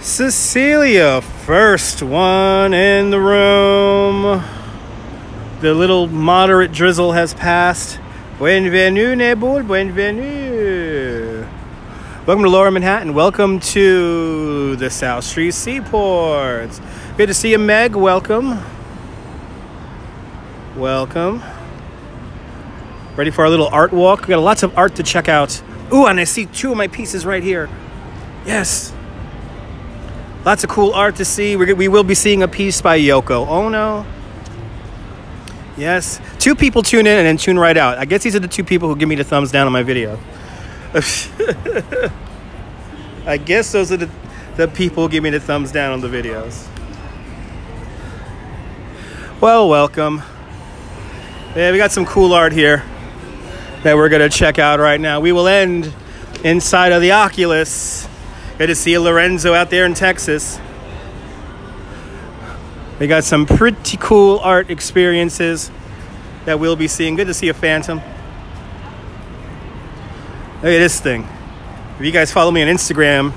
Cecilia, first one in the room. The little moderate drizzle has passed. Bienvenue, Nebul. Bienvenue. Welcome to Lower Manhattan. Welcome to the South Street Seaports. Good to see you, Meg. Welcome. Welcome. Ready for our little art walk? We got lots of art to check out. Ooh, and I see two of my pieces right here. Yes. Lots of cool art to see. We will be seeing a piece by Yoko Ono. Yes. Two people tune in and then tune right out. I guess these are the two people who give me the thumbs down on my video. I guess those are the people who give me the thumbs down on the videos. Well, welcome. Yeah, we got some cool art here that we're going to check out right now. We will end inside of the Oculus. Good to see Lorenzo out there in Texas. We got some pretty cool art experiences that we'll be seeing. Good to see a Phantom. Look at this thing. If you guys follow me on Instagram,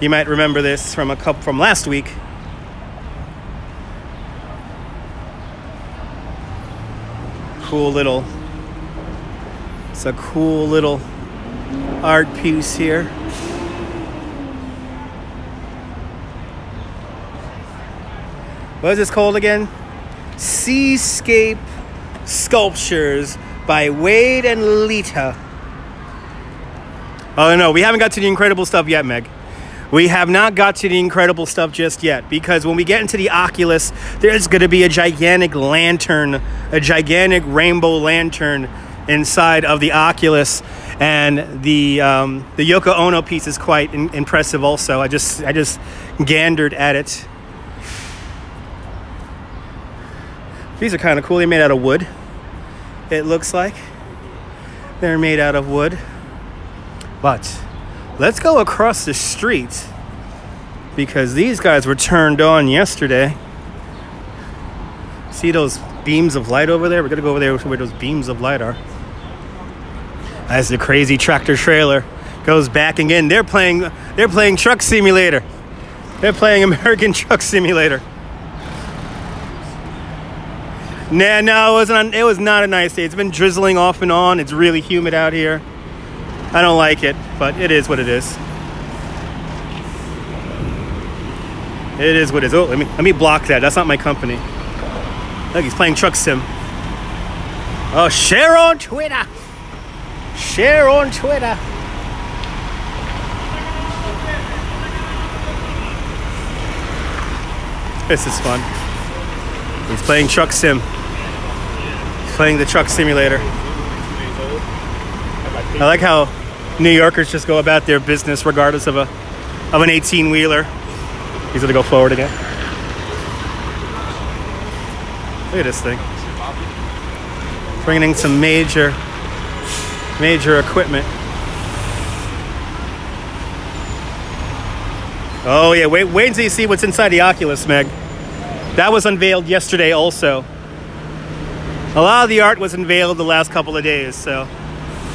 you might remember this from a couple from last week. Cool little. It's a cool little art piece here. What is this called again? Seascape Sculptures by Wade and Lita. Oh no, we haven't got to the incredible stuff yet, Meg. We have not got to the incredible stuff just yet, because when we get into the Oculus, there's going to be a gigantic rainbow lantern inside of the Oculus, and the Yoko Ono piece is quite impressive. Also, I just gandered at it. These are kind of cool. They're made out of wood. It looks like they're made out of wood. But let's go across the street, because these guys were turned on yesterday. See those beams of light over there? We're gonna go over there to where those beams of light are. As the crazy tractor trailer goes backing in, they're playing Truck Simulator. They're playing American Truck Simulator. Nah, no, it was not a nice day. It's been drizzling off and on. It's really humid out here. I don't like it, but it is what it is. It is what it is. Oh, let me block that. That's not my company. Look, he's playing Truck Sim. Oh, share on Twitter. Share on Twitter. This is fun. He's playing Truck Sim. Playing the Truck Simulator. I like how New Yorkers just go about their business regardless of an 18-wheeler. He's gonna go forward again. Look at this thing. Bringing in some major equipment. Oh yeah, wait until you see what's inside the Oculus, Meg. That was unveiled yesterday also. A lot of the art was unveiled the last couple of days, so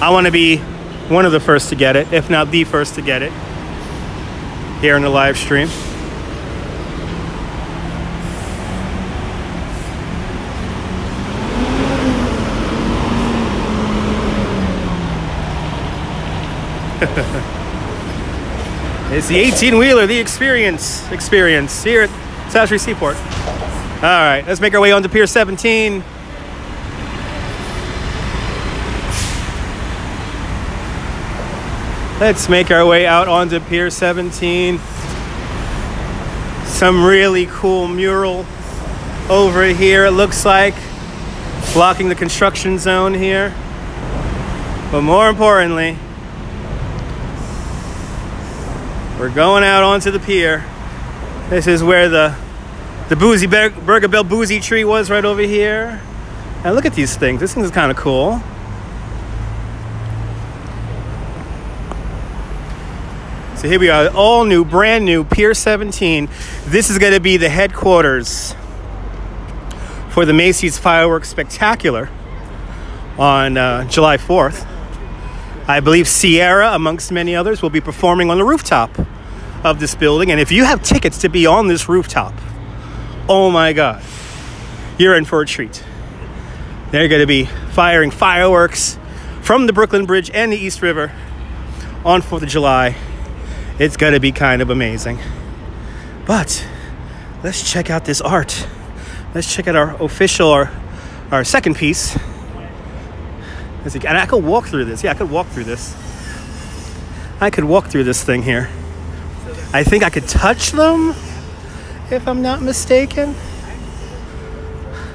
I want to be one of the first to get it, if not the first to get it, here in the live stream. It's the 18-wheeler, the experience here at South Street Seaport. All right, let's make our way onto Pier 17. Let's make our way out onto Pier 17. Some really cool mural over here, it looks like, blocking the construction zone here. But more importantly, we're going out onto the pier. This is where the Boozy Burger Bell Boozy tree was, right over here. And look at these things. This thing is kind of cool. So here we are, all new, brand new, Pier 17. This is going to be the headquarters for the Macy's Fireworks Spectacular on July 4th. I believe Sierra, amongst many others, will be performing on the rooftop of this building. And if you have tickets to be on this rooftop, oh my God, you're in for a treat. They're going to be firing fireworks from the Brooklyn Bridge and the East River on 4th of July. It's going to be kind of amazing. But let's check out this art. Let's check out our official, our second piece. And I could walk through this. Yeah, I could walk through this. I could walk through this thing here. I think I could touch them, if I'm not mistaken.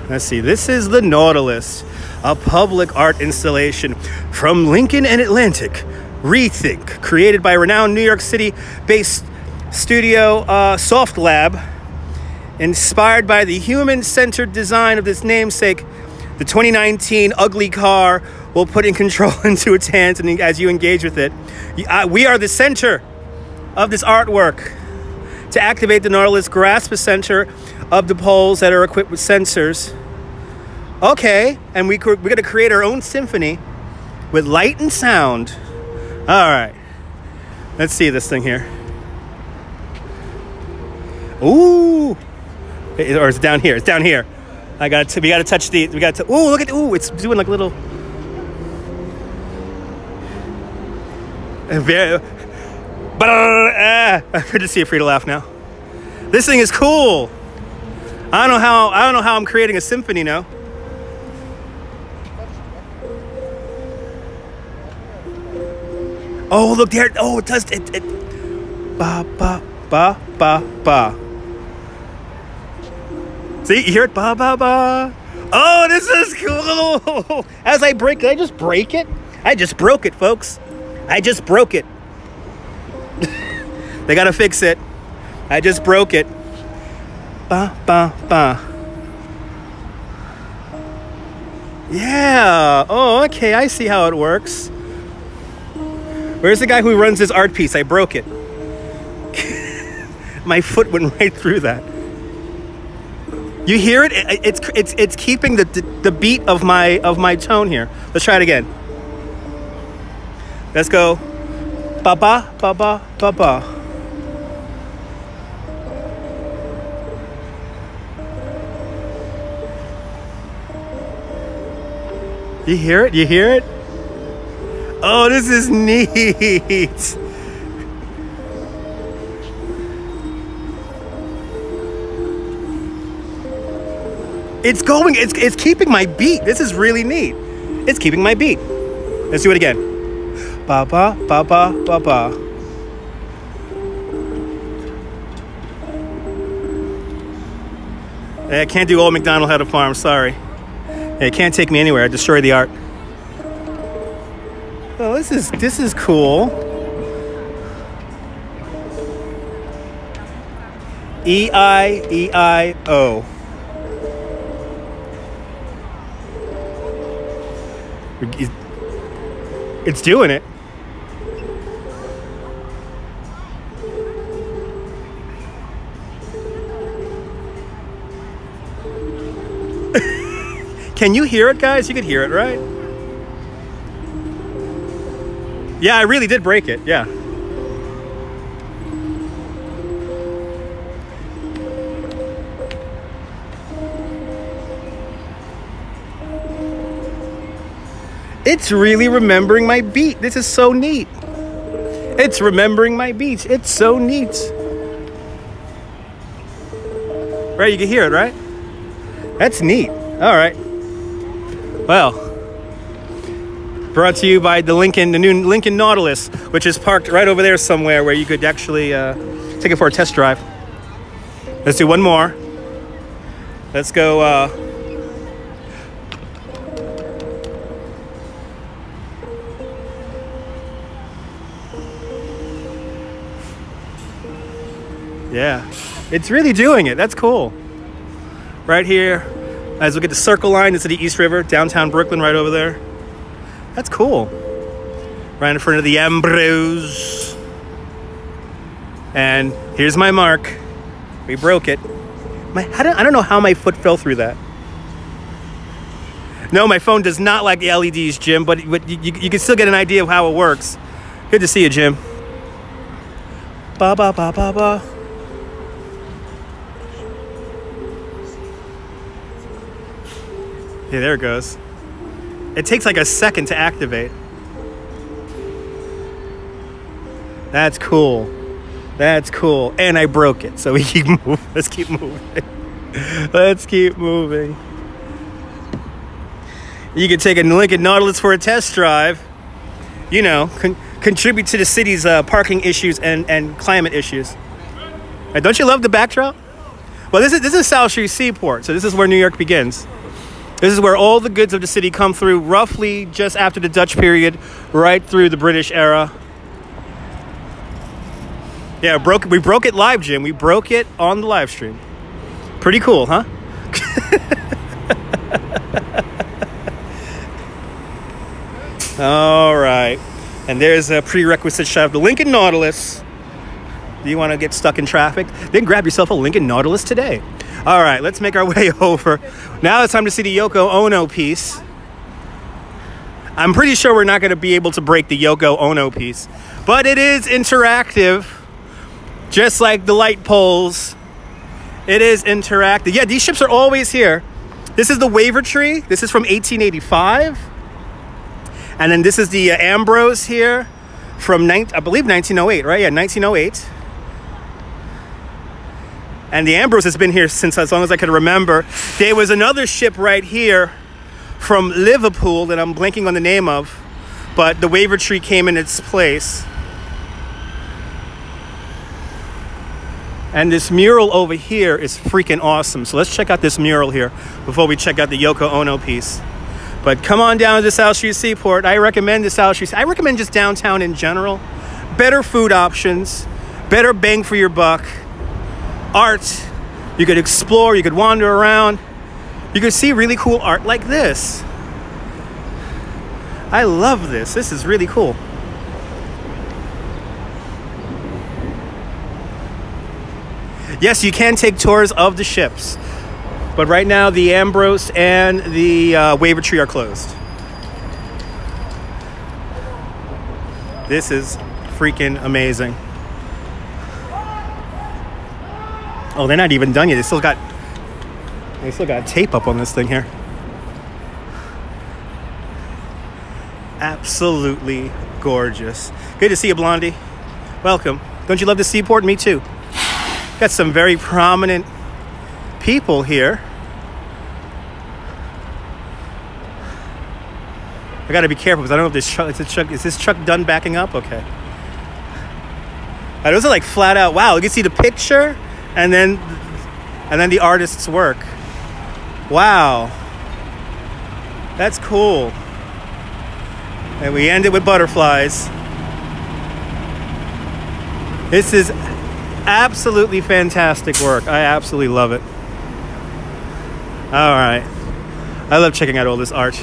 Let's see. This is the Nautilus, a public art installation from Lincoln and Atlantic. Rethink, created by renowned New York City-based studio SoftLab, inspired by the human-centered design of this namesake. The 2019 ugly car will put in control into its hands, and as you engage with it, we are the center of this artwork. To activate the Nautilus, grasp the center of the poles that are equipped with sensors. Okay, and we're going to create our own symphony with light and sound. All right, let's see this thing here. Ooh, or it's down here. It's down here. We gotta touch the, ooh, look at, ooh, it's doing like little. I could just see it free to laugh now. This thing is cool. I don't know how I'm creating a symphony now. Oh, look there, oh, it does, it, ba, ba, ba, ba, ba. See, you hear it? Ba, ba, ba. Oh, this is cool. As I break, did I just break it? I just broke it, folks. I just broke it. They gotta fix it. I just broke it. Ba, ba, ba. Yeah. Oh, okay. I see how it works. Where's the guy who runs this art piece? I broke it. My foot went right through that. You hear it? It's keeping the beat of my tone here. Let's try it again. Let's go. Ba ba ba ba ba ba. You hear it? You hear it? Oh, this is neat. It's going, it's keeping my beat. This is really neat. It's keeping my beat. Let's do it again. Ba ba ba ba ba ba. Hey, I can't do Old MacDonald Had a Farm, sorry. Hey, it can't take me anywhere. I destroy the art. Oh, this is cool. E-I-E-I-O. It's doing it. Can you hear it, guys? You could hear it, right? Yeah, I really did break it. Yeah. It's really remembering my beat. This is so neat. It's remembering my beats. It's so neat. Right, you can hear it, right? That's neat. All right. Well, brought to you by the new Lincoln Nautilus, which is parked right over there somewhere where you could actually take it for a test drive. Let's do one more. Let's go. Yeah, it's really doing it. That's cool. Right here, as we get the Circle Line, it's at the East River, downtown Brooklyn, right over there. That's cool. Right in front of the Ambrose. And here's my mark. We broke it. I don't know how my foot fell through that. No, my phone does not like the LEDs, Jim, but you can still get an idea of how it works. Good to see you, Jim. Ba ba ba ba ba. Yeah, there it goes. It takes like a second to activate. That's cool. That's cool. And I broke it, so we keep moving. Let's keep moving. Let's keep moving. You can take a Lincoln Nautilus for a test drive. You know, contribute to the city's parking issues and climate issues. And don't you love the backdrop? Well, this is South Street Seaport, so this is where New York begins. This is where all the goods of the city come through, roughly just after the Dutch period, right through the British era. Yeah, we broke it live, Jim. We broke it on the live stream. Pretty cool, huh? All right, and there's a prerequisite shot of the Lincoln Nautilus. Do you want to get stuck in traffic? Then grab yourself a Lincoln Nautilus today. All right, let's make our way over. Now it's time to see the Yoko Ono piece. I'm pretty sure we're not going to be able to break the Yoko Ono piece, but it is interactive, just like the light poles. It is interactive. Yeah, these ships are always here. This is the Wavertree. This is from 1885. And then this is the Ambrose here from, I believe, 1908, right? Yeah, 1908. And the Ambrose has been here since as long as I can remember. There was another ship right here from Liverpool that I'm blanking on the name of, but the Wavertree came in its place. And this mural over here is freaking awesome. So let's check out this mural here before we check out the Yoko Ono piece. But come on down to the South Street Seaport. I recommend the South Street. I recommend just downtown in general. Better food options, better bang for your buck, art. You could explore, you could wander around. You could see really cool art like this. I love this. This is really cool. Yes, you can take tours of the ships. But right now, the Ambrose and the Wavertree are closed. This is freaking amazing. Oh, they're not even done yet. They still got tape up on this thing here. Absolutely gorgeous. Good to see you, Blondie. Welcome. Don't you love the seaport? Me too. Got some very prominent people here. I gotta be careful because I don't know if this truck is this truck done backing up. Okay. Those are like flat out. Wow, you can see the picture and then the artist's work. Wow, that's cool. And we end it with butterflies. This is absolutely fantastic work. I absolutely love it. All right, I love checking out all this art.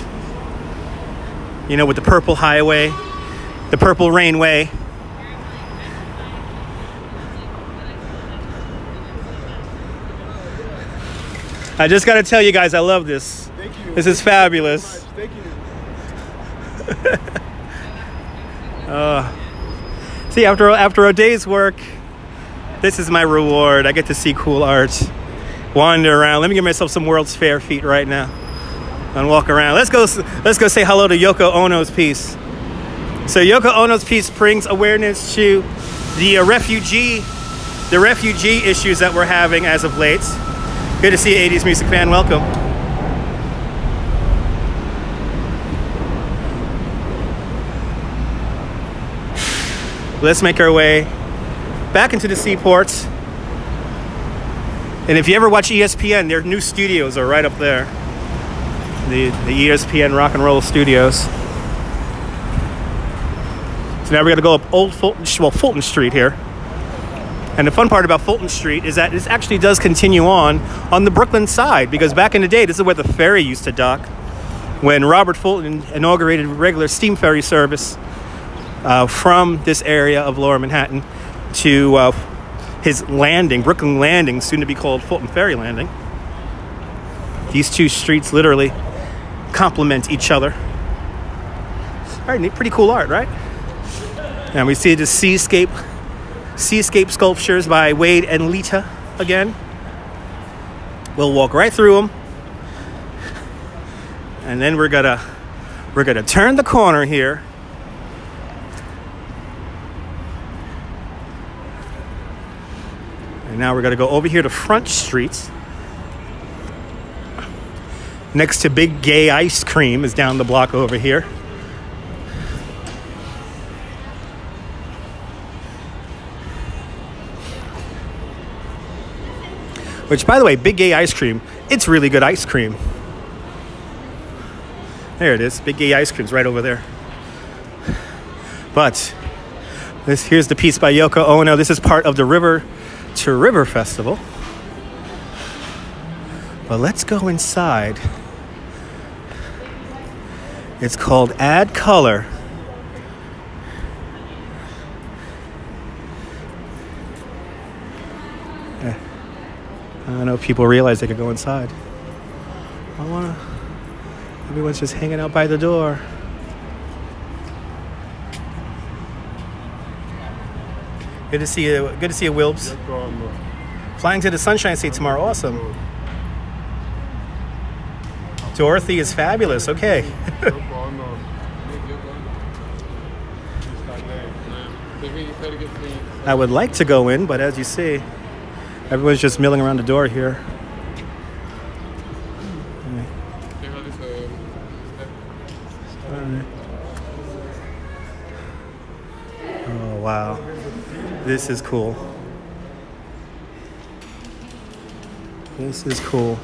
You know, with the purple highway, the purple rainway. I just gotta tell you guys, I love this. Thank you. This is fabulous. Thank you. See, after a day's work, this is my reward. I get to see cool art. Wander around. Let me give myself some World's Fair feet right now and walk around. Let's go say hello to Yoko Ono's piece. So Yoko Ono's piece brings awareness to the refugee issues that we're having as of late. Good to see you, 80s music fan. Welcome. Let's make our way back into the seaports. And if you ever watch ESPN, their new studios are right up there. The ESPN Rock and Roll Studios. So now we're gonna go up Fulton Street here. And the fun part about Fulton Street is that this actually does continue on the Brooklyn side, because back in the day, this is where the ferry used to dock. When Robert Fulton inaugurated regular steam ferry service from this area of Lower Manhattan to his landing, Brooklyn Landing, soon to be called Fulton Ferry Landing. These two streets literally complement each other. All right, pretty cool art, right? And we see the seascape seascape sculptures by Wade and Lita again. We'll walk right through them. And then we're gonna turn the corner here. And now we're gonna go over here to Front Street. Next to Big Gay Ice Cream is down the block over here. Which, by the way, Big Gay Ice Cream, it's really good ice cream. There it is. Big Gay Ice Cream's right over there. But here's the piece by Yoko Ono. This is part of the River to River Festival. But let's go inside. It's called Add Color. I don't know if people realize they could go inside. Everyone's just hanging out by the door. Good to see you. Good to see you, Wilbs. Flying to the Sunshine State tomorrow. Awesome. Dorothy is fabulous. Okay. I would like to go in, but as you see, everyone's just milling around the door here. Wow, this is cool. This is cool.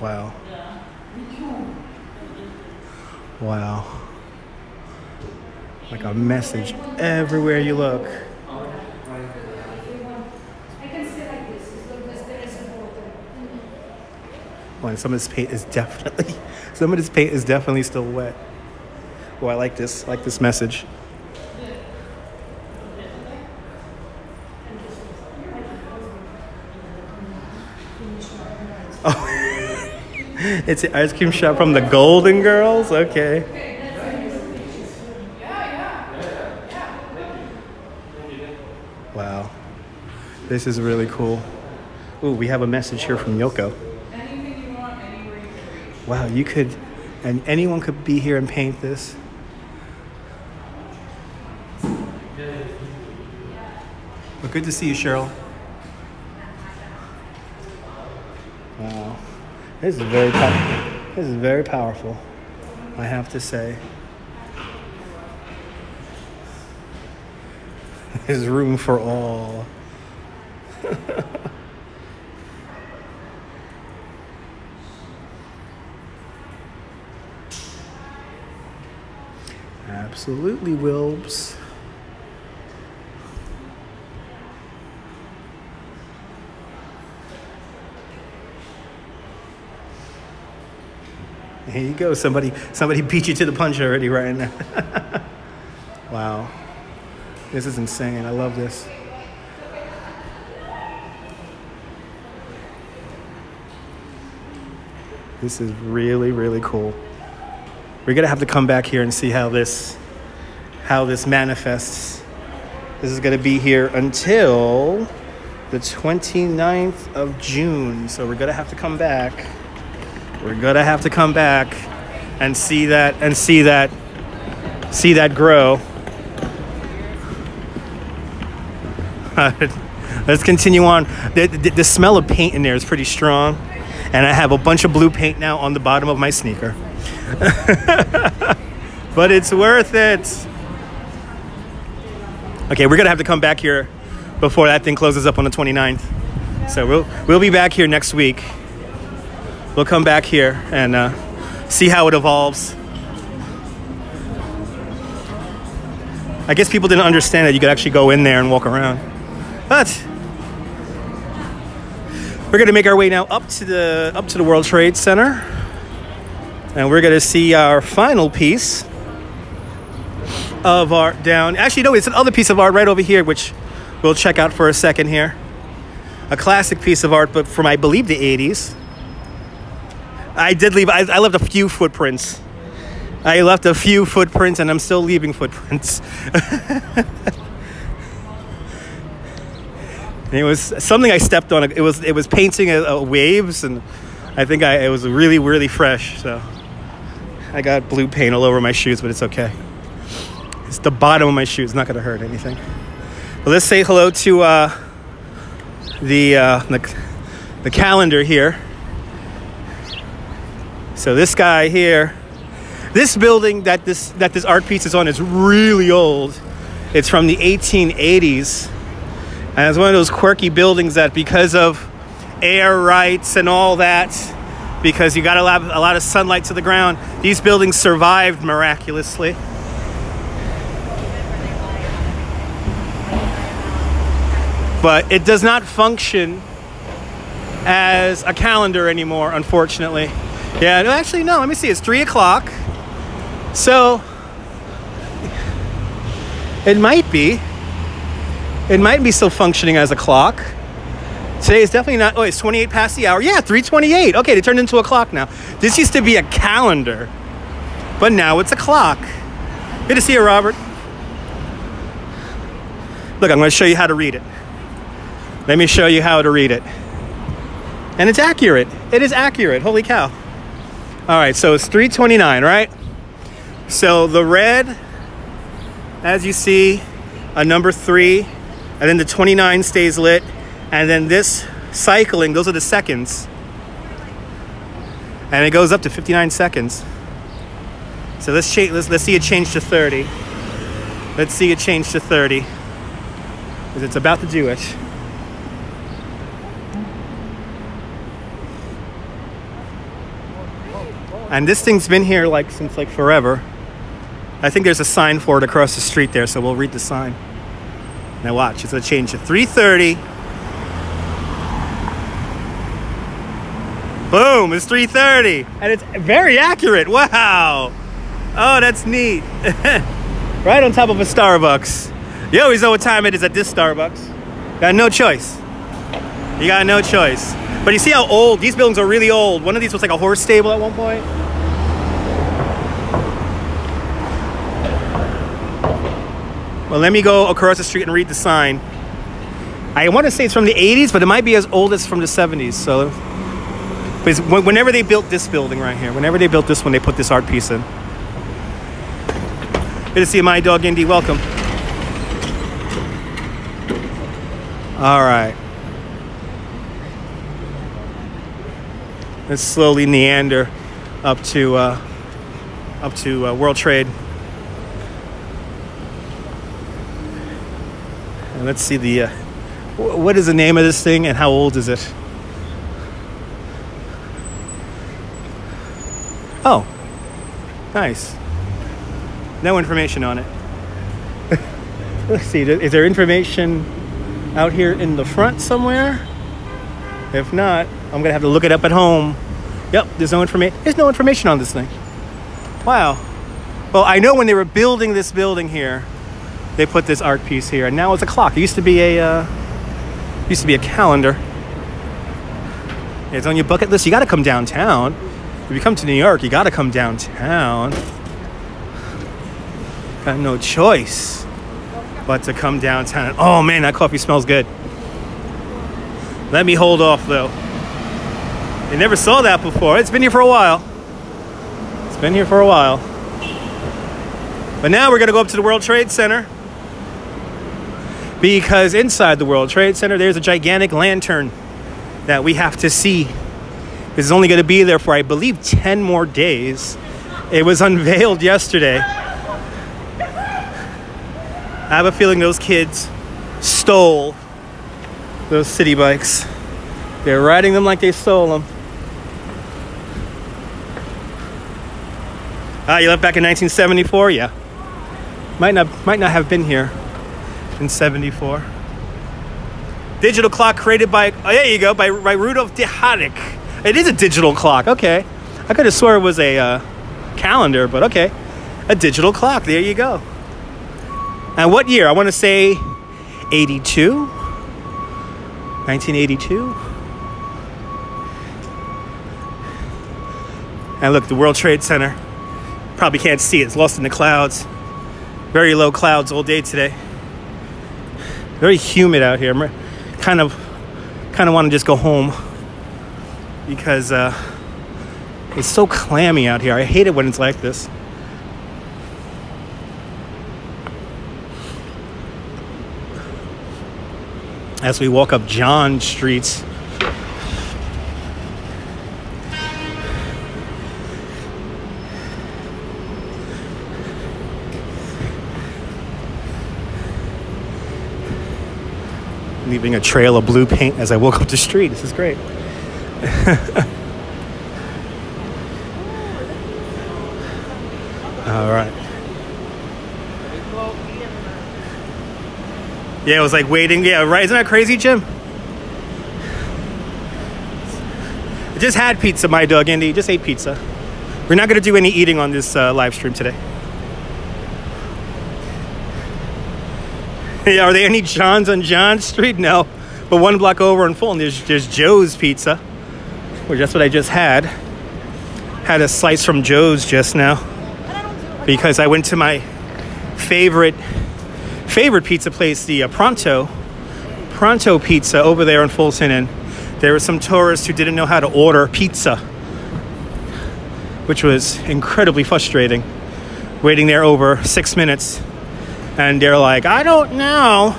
Wow. Wow. Like a message everywhere you look. Well, and some of this paint is definitely still wet. Oh, I like this. I like this message. Oh, it's an ice cream shop from the Golden Girls. Okay. Wow, this is really cool. Ooh, we have a message here from Yoko. Wow, you could, and anyone could be here and paint this. Well, good to see you, Cheryl. Wow, this is very powerful, I have to say. There's room for all. Absolutely, Wilbs. Here you go. Somebody beat you to the punch already, Ryan. Wow, this is insane. I love this. This is really, really cool. We're gonna have to come back here and see how this manifests. This is going to be here until the 29th of June. So we're going to have to come back. We're going to have to come back and see that grow. Let's continue on. The smell of paint in there is pretty strong. And I have a bunch of blue paint now on the bottom of my sneaker. But it's worth it. Okay, we're gonna have to come back here before that thing closes up on the 29th. So we'll be back here next week. We'll come back here and see how it evolves. I guess people didn't understand that you could actually go in there and walk around. But we're gonna make our way now up to the World Trade Center, and we're gonna see our final piece of art down. Actually, no, it's another piece of art right over here, which we'll check out for a second here. A classic piece of art, but from, I believe, the 80s. I did leave. I left a few footprints. I left a few footprints, and I'm still leaving footprints. It was something I stepped on. It was painting waves, and I think it was really, really fresh. So I got blue paint all over my shoes, but it's okay. It's the bottom of my shoe. It's not going to hurt anything. Well, let's say hello to the calendar here. So this guy here, this building that this art piece is on is really old. It's from the 1880s. And it's one of those quirky buildings that, because of air rights and all that, because you got a lot of sunlight to the ground, these buildings survived miraculously. But it does not function as a calendar anymore, unfortunately. Yeah, no, actually, no, let me see. It's 3 o'clock. So it might be. It might be still functioning as a clock. Today is definitely not. Oh, it's 28 past the hour. Yeah, 3:28. Okay, they turned into a clock now. This used to be a calendar, but now it's a clock. Good to see you, Robert. Look, I'm going to show you how to read it. Let me show you how to read it. And it's accurate. It is accurate. Holy cow. All right, so it's 3:29, right? So the red, as you see, a number 3. And then the 29 stays lit. And then this cycling, those are the seconds. And it goes up to 59 seconds. So let's see it change to 30. Let's see it change to 30. Because it's about to do it. And this thing's been here like since like forever. I think there's a sign for it across the street there, so we'll read the sign. Now watch, it's going to change to 3:30. Boom, it's 3:30. And it's very accurate. Wow. Oh, that's neat. Right on top of a Starbucks. You always know what time it is at this Starbucks. Got no choice. You got no choice. But you see how old, these buildings are really old. One of these was like a horse stable at one point. Well, let me go across the street and read the sign. I want to say it's from the 80s, but it might be as old as from the 70s. So, because whenever they built this building right here, whenever they built this one, they put this art piece in. Good to see my dog, Indy. Welcome. All right. Let's slowly meander up to World Trade. And let's see the, what is the name of this thing and how old is it? Oh, nice. No information on it. Let's see, is there information out here in the front somewhere? If not, I'm going to have to look it up at home. Yep, there's no information on this thing. Wow. Well, I know when they were building this building here, they put this art piece here, and now it's a clock. It used to be a calendar. It's on your bucket list. You got to come downtown. If you come to New York, you got to come downtown. Got no choice but to come downtown. Oh man, that coffee smells good. Let me hold off though. I never saw that before. It's been here for a while. It's been here for a while. But now we're gonna go up to the World Trade Center. Because inside the World Trade Center, there's a gigantic lantern that we have to see. This is only going to be there for, I believe, 10 more days. It was unveiled yesterday. I have a feeling those kids stole those city bikes. They're riding them like they stole them. Ah, you left back in 1974? Yeah. Might not have been here. In 74. Digital clock created by, oh, there you go, by Rudolph de Harak. It is a digital clock, okay. I could have swore it was a calendar, but okay. A digital clock, there you go. And what year? I want to say 82? 1982? And look, the World Trade Center. Probably can't see it. It's lost in the clouds. Very low clouds all day today. Very humid out here. I'm kind of want to just go home because it's so clammy out here. I hate it when it's like this. As we walk up John Street, leaving a trail of blue paint as I walk up the street. This is great. All right. Yeah, it was like waiting. Yeah, right. Isn't that crazy, Jim? I just had pizza, my dog Indy. Just ate pizza. We're not going to do any eating on this live stream today. Yeah, are there any John's on John Street? No. But one block over in Fulton, there's Joe's Pizza, which that's what I just had. Had a slice from Joe's just now because I went to my favorite pizza place, the Pronto Pizza over there in Fulton, and there were some tourists who didn't know how to order pizza, which was incredibly frustrating. Waiting there over 6 minutes, and they're like, I don't know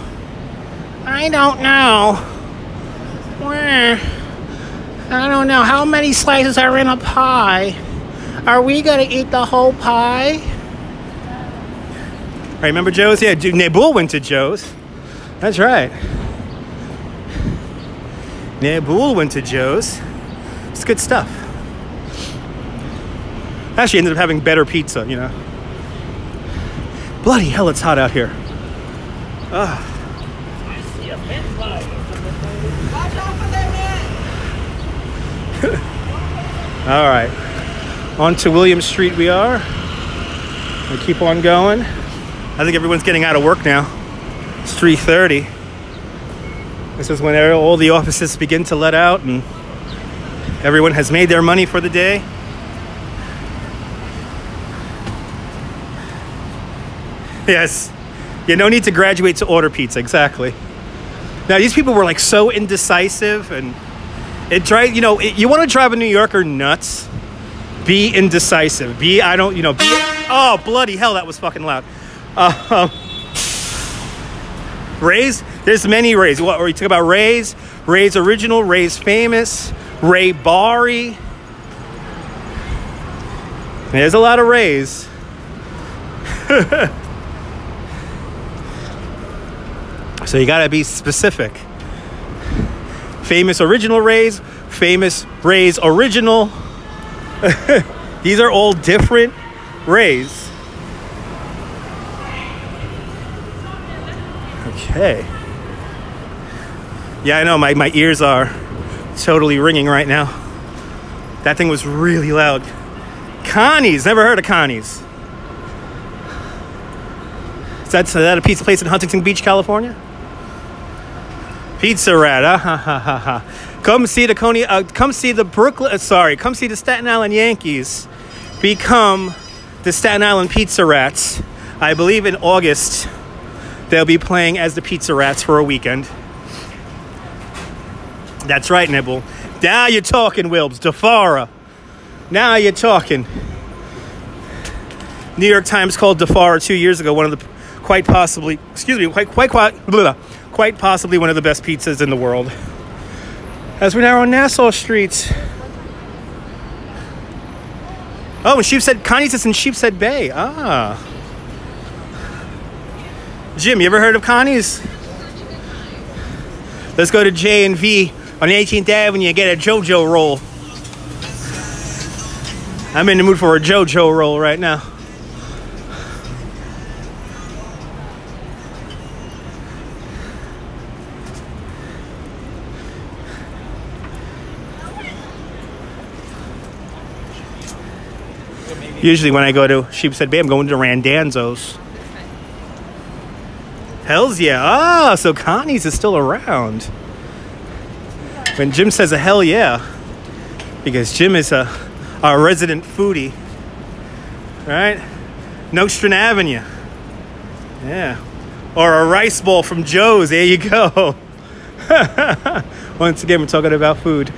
how many slices are in a pie. Are we gonna eat the whole pie? Right, remember Joe's? Yeah, Nebul went to Joe's. That's right. Nebul went to Joe's. It's good stuff. Actually ended up having better pizza, you know. Bloody hell, it's hot out here. I see a bent line. Watch out for that man. All right. On to William Street we are. We keep on going. I think everyone's getting out of work now. It's 3:30. This is when all the offices begin to let out and everyone has made their money for the day. Yes, you no need to graduate to order pizza, exactly. Now these people were like so indecisive, and it drives, you know, you want to drive a New Yorker nuts? Be indecisive. Be, I don't, you know, be, oh, bloody hell, that was fucking loud. Ray's, there's many Ray's. What are we talking about? Ray's, Ray's Original, Ray's Famous, Ray Bari. There's a lot of Ray's. So you gotta be specific. Famous Original Ray's, Famous Ray's Original. These are all different Ray's. Okay. Yeah, I know, my ears are totally ringing right now. That thing was really loud. Connie's, never heard of Connie's. Is that a pizza place in Huntington Beach, California? Pizza Rat, ha ha ha ha. Come see the Staten Island Yankees become the Staten Island Pizza Rats. I believe in August. They'll be playing as the Pizza Rats for a weekend. That's right, Nibble. Now you're talking, Wilbs. DeFara. Now you're talking. New York Times called DeFara 2 years ago one of the quite possibly one of the best pizzas in the world. As we're now on Nassau Street. Oh, and Sheepshead, Connie's is in Sheepshead Bay. Ah. Jim, you ever heard of Connie's? Let's go to J&V on 18th Avenue and get a JoJo roll. I'm in the mood for a JoJo roll right now. Usually when I go to Sheepshead Bay, I'm going to Randazzo's. Hells yeah. Ah, so Connie's is still around. When Jim says a hell yeah, because Jim is a our resident foodie. All right, Nostrand Avenue. Yeah, or a rice bowl from Joe's. There you go. Once again, we're talking about food.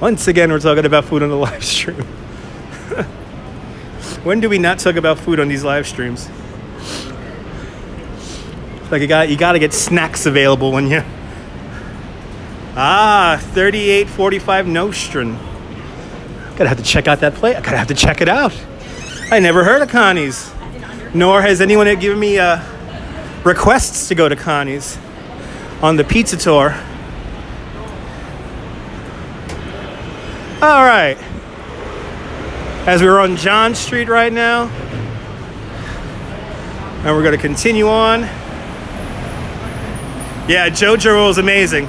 Once again, we're talking about food on the live stream. When do we not talk about food on these live streams? It's like you gotta get snacks available when you. Ah, 3845 Nostrand. Gotta have to check out that place. I gotta have to check it out. I never heard of Connie's, nor has anyone given me requests to go to Connie's on the pizza tour. All right. As we're on John Street right now, and we're going to continue on. Yeah, JoJo roll is amazing.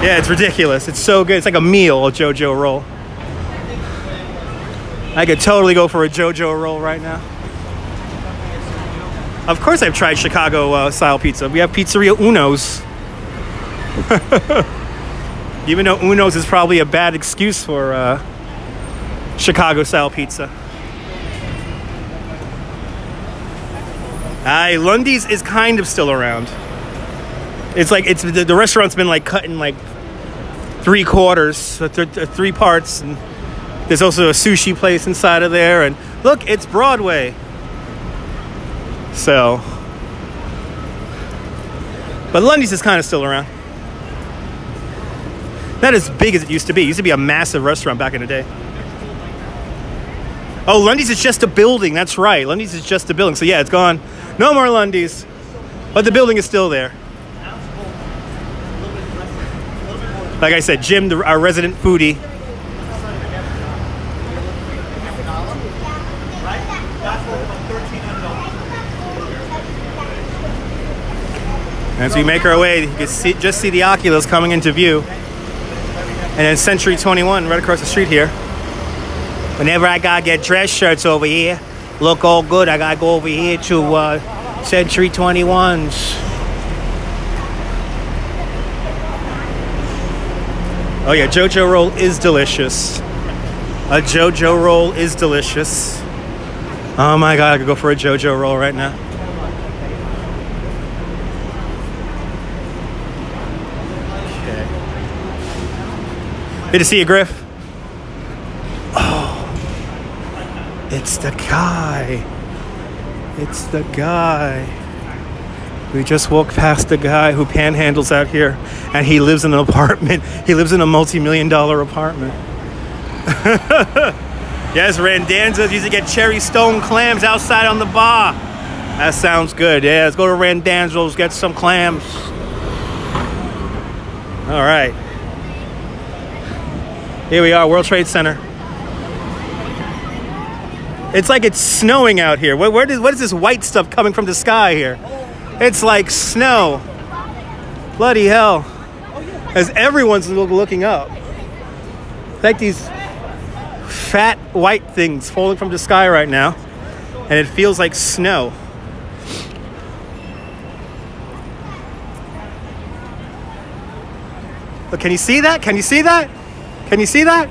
Yeah, it's ridiculous. It's so good. It's like a meal, a JoJo roll. I could totally go for a JoJo roll right now. Of course I've tried Chicago style pizza. We have Pizzeria Uno's. Even though Uno's is probably a bad excuse for Chicago style pizza. Aye, Lundy's is kind of still around. It's like the restaurant's been like cut in like three parts, and there's also a sushi place inside of there, and look, it's Broadway. So, but Lundy's is kind of still around. Not as big as it used to be. It used to be a massive restaurant back in the day. Oh, Lundy's is just a building. That's right. Lundy's is just a building. So yeah, it's gone. No more Lundy's, but the building is still there. Like I said, Jim, our resident foodie. As we make our way, you can see, just see the Oculus coming into view. And then Century 21 right across the street here. Whenever I gotta get dress shirts over here, look all good, I gotta go over here to Century 21's. Oh yeah, JoJo roll is delicious. A JoJo roll is delicious. Oh my God, I could go for a JoJo roll right now. Good to see you, Griff. Oh, it's the guy. It's the guy. We just walked past the guy who panhandles out here, and he lives in an apartment. He lives in a multi-million-dollar apartment. Yes, Randazzo's used to get cherry stone clams outside on the bar. That sounds good. Yeah, let's go to Randazzo's, get some clams. All right. Here we are, World Trade Center. It's like it's snowing out here. What is this white stuff coming from the sky here? It's like snow. Bloody hell. As everyone's looking up. Like these fat white things falling from the sky right now. And it feels like snow. But can you see that? Can you see that? Can you see that?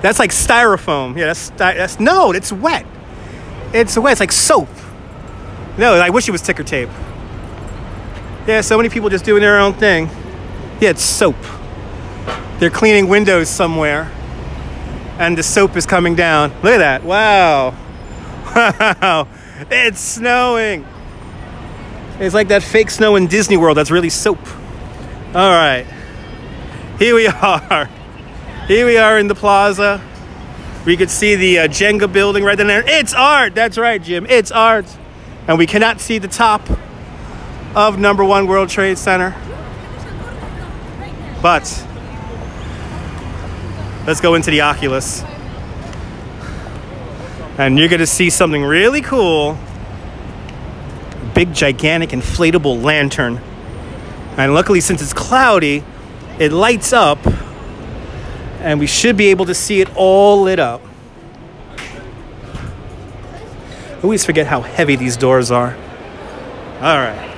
That's like styrofoam. Yeah, that's no, it's wet. It's wet. It's like soap. No, I wish it was ticker tape. Yeah, so many people just doing their own thing. Yeah, it's soap. They're cleaning windows somewhere, and the soap is coming down. Look at that. Wow. Wow. It's snowing. It's like that fake snow in Disney World that's really soap. All right. Here we are. Here we are in the plaza. We could see the Jenga building right there. It's art. That's right, Jim. It's art. And we cannot see the top of number 1 World Trade Center. But let's go into the Oculus. And you're going to see something really cool. A big, gigantic, inflatable lantern. And luckily, since it's cloudy, it lights up. And we should be able to see it all lit up. I always forget how heavy these doors are. All right.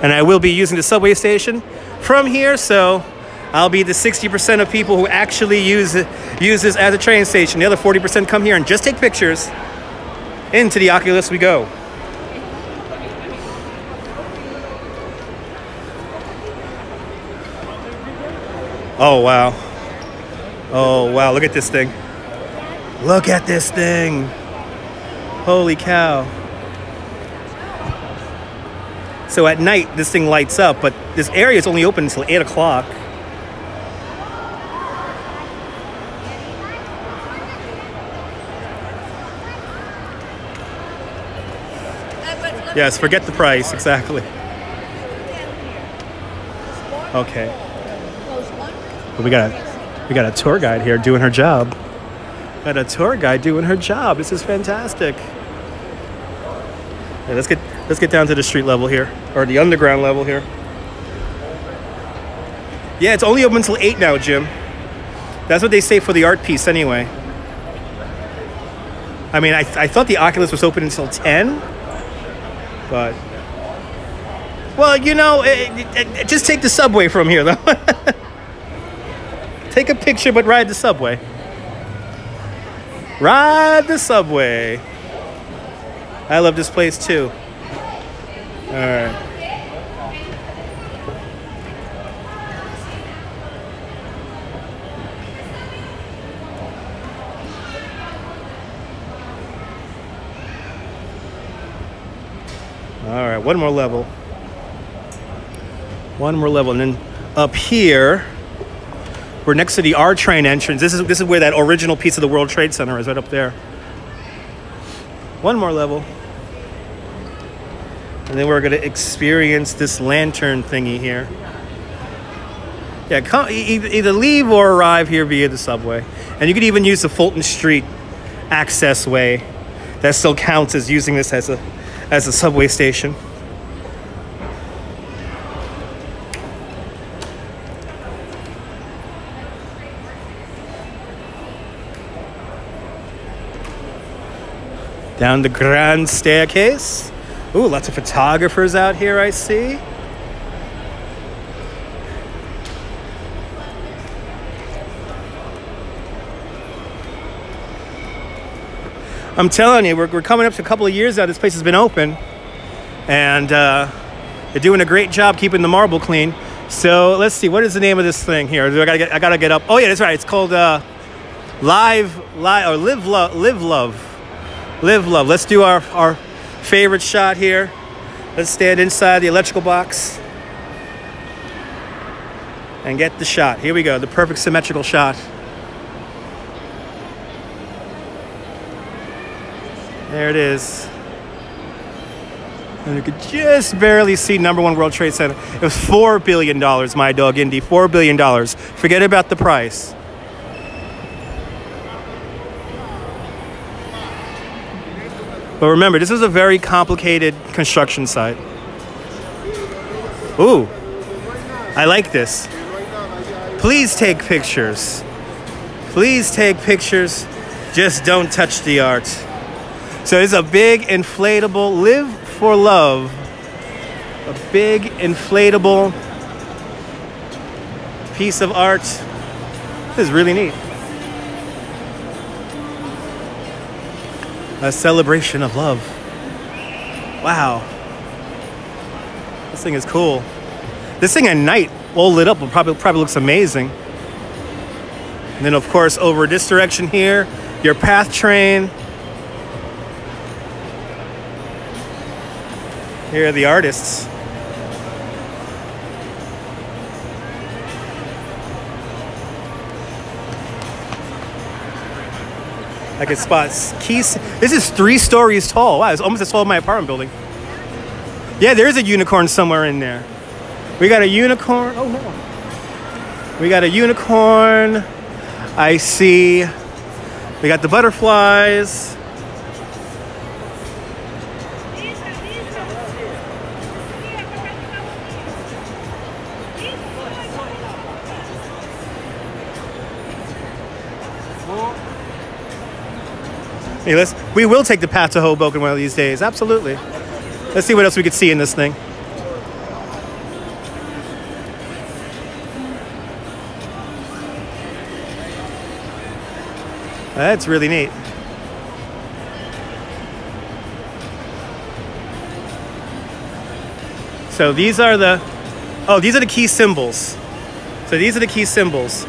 And I will be using the subway station from here, so I'll be the 60% of people who actually use this as a train station. The other 40% come here and just take pictures. Into the Oculus we go. Oh, wow. Oh, wow. Look at this thing. Look at this thing. Holy cow. So at night, this thing lights up, but this area is only open until 8 o'clock. Yes, forget the price, exactly. Okay. But we got a tour guide here doing her job. Got a tour guide doing her job. This is fantastic. Yeah, let's get down to the street level here, or the underground level here. Yeah, it's only open until 8 now, Jim. That's what they say for the art piece anyway. I mean, I thought the Oculus was open until 10. But, well, you know, just take the subway from here, though. Take a picture, but ride the subway. Ride the subway. I love this place, too. All right. Alright, one more level. One more level. And then up here, we're next to the R train entrance. This is where that original piece of the World Trade Center is, right up there. One more level. And then we're gonna experience this lantern thingy here. Yeah, come, either leave or arrive here via the subway. And you could even use the Fulton Street access way. That still counts as using this as a subway station. Down the grand staircase. Ooh, lots of photographers out here, I see. I'm telling you, we're coming up to a couple of years now. This place has been open, and they're doing a great job keeping the marble clean. So let's see, what is the name of this thing here? I gotta get up. Oh yeah, that's right. It's called LIVE4Love. Let's do our favorite shot here. Let's stand inside the electrical box and get the shot. Here we go. The perfect symmetrical shot. There it is. And you could just barely see #1 World Trade Center. It was $4 billion, my dog, Indy. $4 billion. Forget about the price. But remember, this is a very complicated construction site. Ooh. I like this. Please take pictures. Please take pictures. Just don't touch the art. So it's a big inflatable LIVE4Love, a big inflatable piece of art. This is really neat. A celebration of love. Wow. This thing is cool. This thing at night, all lit up, will probably looks amazing. And then of course over this direction here, your PATH train. Here are the artists. I can spot keys. This is 3 stories tall. Wow, it's almost as tall as my apartment building. Yeah, there is a unicorn somewhere in there. We got a unicorn. Oh, no. We got a unicorn. I see. We got the butterflies. Hey, we will take the path to Hoboken one of these days, absolutely. Let's see what else we could see in this thing. That's really neat. So these are the, oh, these are the key symbols. So these are the key symbols: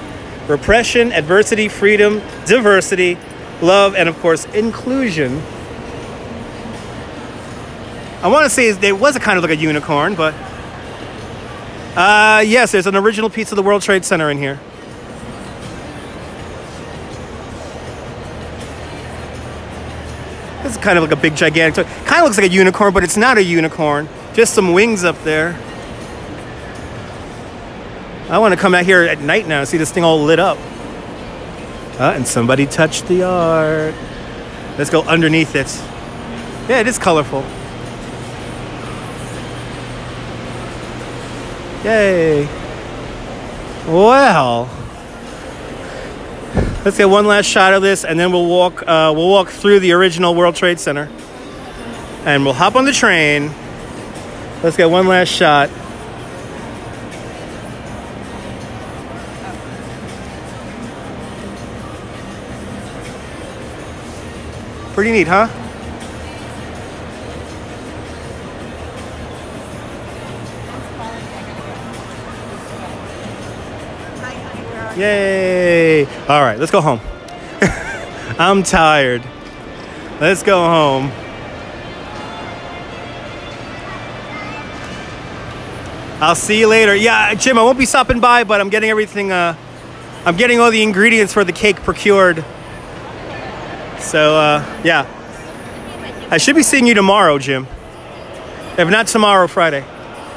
repression, adversity, freedom, diversity, love, and of course, inclusion. I want to say it was a kind of like a unicorn, but yes, there's an original piece of the World Trade Center in here. This is kind of like a big gigantic, kind of looks like a unicorn, but it's not a unicorn. Just some wings up there. I want to come out here at night now and see this thing all lit up. And somebody touched the art. Let's go underneath it. Yeah, it is colorful. Yay. Wow. Let's get one last shot of this, and then we'll walk through the original World Trade Center. And we'll hop on the train. Let's get one last shot. Pretty neat, huh? Yay! All right, let's go home. I'm tired. Let's go home. I'll see you later. Yeah, Jim, I won't be stopping by, but I'm getting everything. I'm getting all the ingredients for the cake procured. So, yeah. I should be seeing you tomorrow, Jim. If not tomorrow, Friday.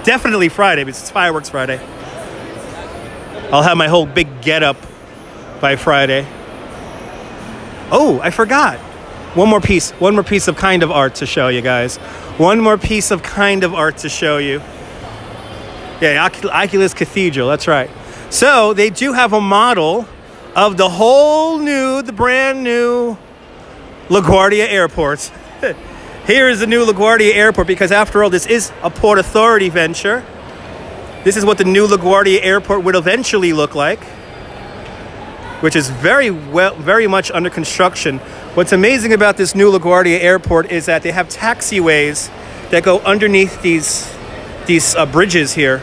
Definitely Friday, because it's Fireworks Friday. I'll have my whole big get-up by Friday. Oh, I forgot. One more piece of kind of art to show you guys. One more piece of kind of art to show you. Yeah, Oculus Cathedral, that's right. So they do have a model of the whole new, the brand new LaGuardia Airport. Here is the new LaGuardia Airport, because after all, this is a Port Authority venture. This is what the new LaGuardia Airport would eventually look like, which is very much under construction. What's amazing about this new LaGuardia Airport is that they have taxiways that go underneath these bridges here.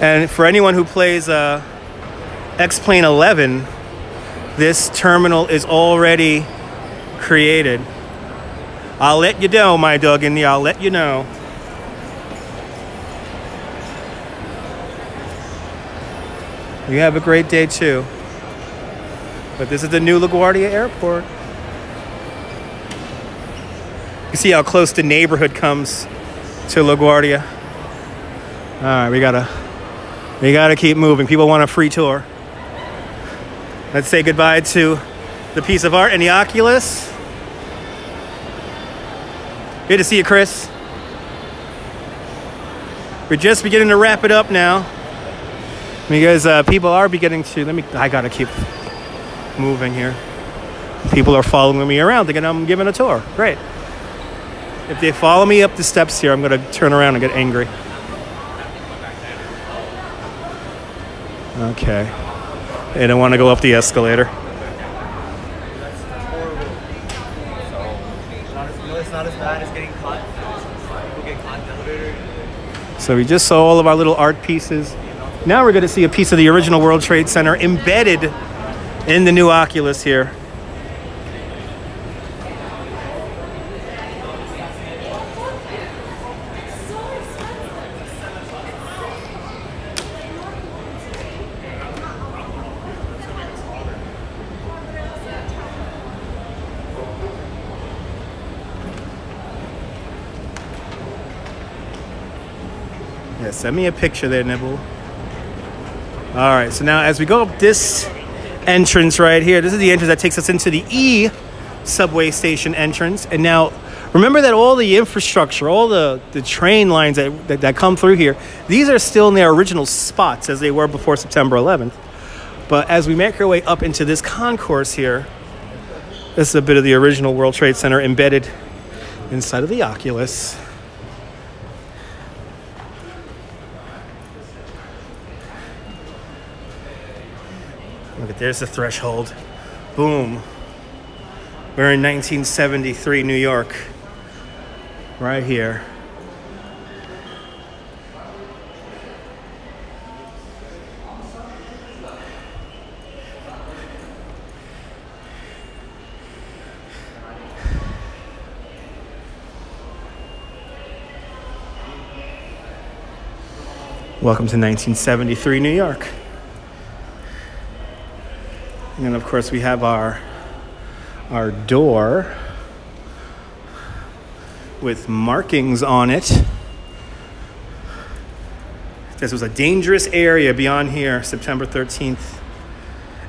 And for anyone who plays X Plane 11, this terminal is already created. I'll let you know, my dog Indy, I'll let you know. You have a great day too. But this is the new LaGuardia Airport. You see how close the neighborhood comes to LaGuardia. All right, we gotta keep moving. People want a free tour. Let's say goodbye to the piece of art and the Oculus. Good to see you, Chris. We're just beginning to wrap it up now, because people are beginning to. I gotta keep moving here. People are following me around thinking I'm giving a tour. Great. If they follow me up the steps here, I'm going to turn around and get angry. Okay. They don't want to go up the escalator. So we just saw all of our little art pieces. Now we're going to see a piece of the original World Trade Center embedded in the new Oculus here. Send me a picture there, Nibble. All right, so now as we go up this entrance right here, this is the entrance that takes us into the E subway station entrance. And now remember that all the infrastructure, all the train lines that come through here, these are still in their original spots as they were before September 11th. But as we make our way up into this concourse here, this is a bit of the original World Trade Center embedded inside of the Oculus. Look at, there's the threshold. Boom. We're in 1973 New York. Right here. Welcome to 1973 New York. And then of course we have our door with markings on it. This was a dangerous area beyond here, September 13th.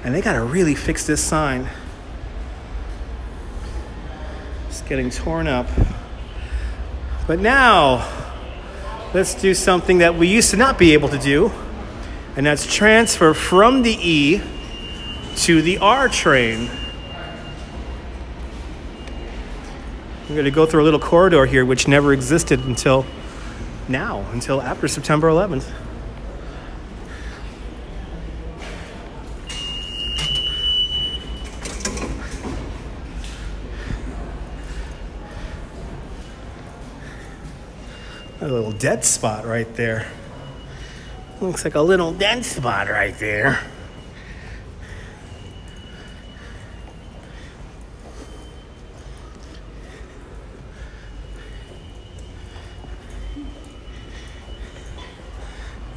And they gotta really fix this sign. It's getting torn up. But now, let's do something that we used to not be able to do, and that's transfer from the E to the R train. We're going to go through a little corridor here which never existed until now, until after September 11th. A little dead spot right there. Looks like a little dead spot right there.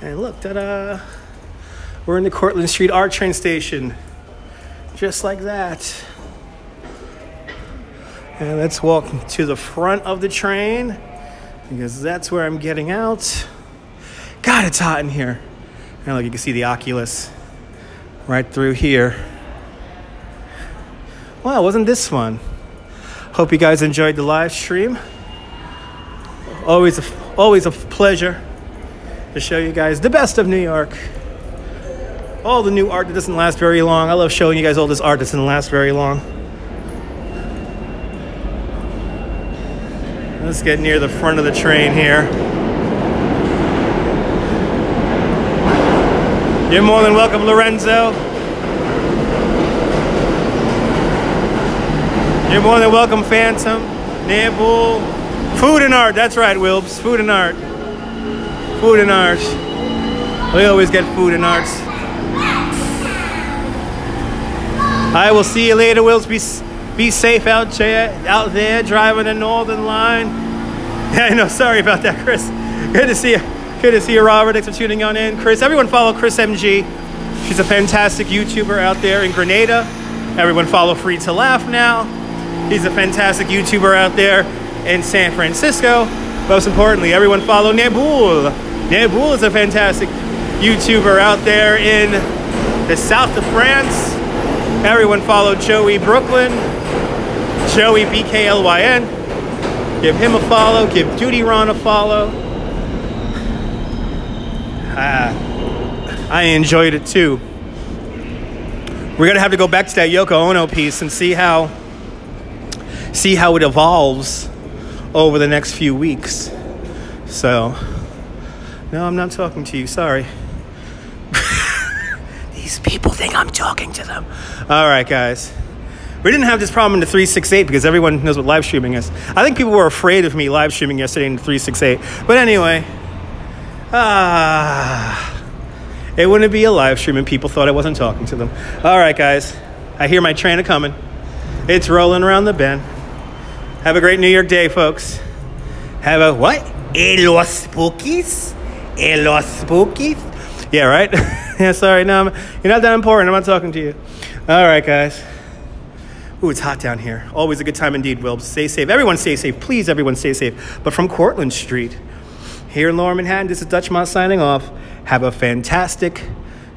And look, ta-da! We're in the Cortland Street R train station. Just like that. And let's walk to the front of the train, because that's where I'm getting out. God, it's hot in here. And look, you can see the Oculus right through here. Wow, wasn't this fun? Hope you guys enjoyed the live stream. Always a pleasure to show you guys the best of New York. All the new art that doesn't last very long. I love showing you guys all this art that doesn't last very long. Let's get near the front of the train here. You're more than welcome, Lorenzo. You're more than welcome, Phantom, Nambul. Food and art, that's right, Wilbs. Food and art. Food and art. We always get food and arts. I will see you later, Wilbs. Be safe out there, driving the Northern Line. Yeah, I know, sorry about that, Chris. Good to see you. Good to see you, Robert. Thanks for tuning on in. Chris, everyone follow Chris MG. She's a fantastic YouTuber out there in Grenada. Everyone follow Free to Laugh now. He's a fantastic YouTuber out there in San Francisco. Most importantly, everyone follow Nambul. Nambul is a fantastic YouTuber out there in the south of France. Everyone follow Joey Brooklyn. Joey BKLYN. Give him a follow. Give Duty Ron a follow. I enjoyed it too. We're gonna have to go back to that Yoko Ono piece and see how it evolves over the next few weeks. So no, I'm not talking to you, sorry. These people think I'm talking to them. Alright guys. We didn't have this problem in the 368 because everyone knows what live streaming is. I think people were afraid of me live streaming yesterday in the 368. But anyway, it wouldn't be a live stream and people thought I wasn't talking to them. All right, guys, I hear my train a coming. It's rolling around the bend. Have a great New York day, folks. Have a what? Los spookies? Los spookies? Yeah, right? Yeah, sorry, no, you're not that important. I'm not talking to you. All right, guys. Ooh, it's hot down here. Always a good time indeed, Wilbs. Stay safe. Everyone stay safe. Please, everyone stay safe. But from Cortland Street, here in Lower Manhattan, this is Dutch Moss signing off. Have a fantastic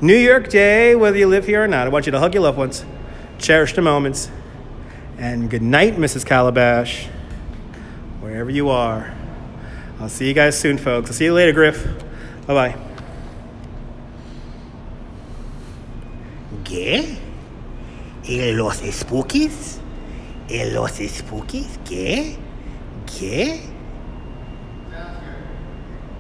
New York day, whether you live here or not. I want you to hug your loved ones. Cherish the moments. And good night, Mrs. Calabash, wherever you are. I'll see you guys soon, folks. I'll see you later, Griff. Bye-bye. Yeah. Los spookies, ¿qué?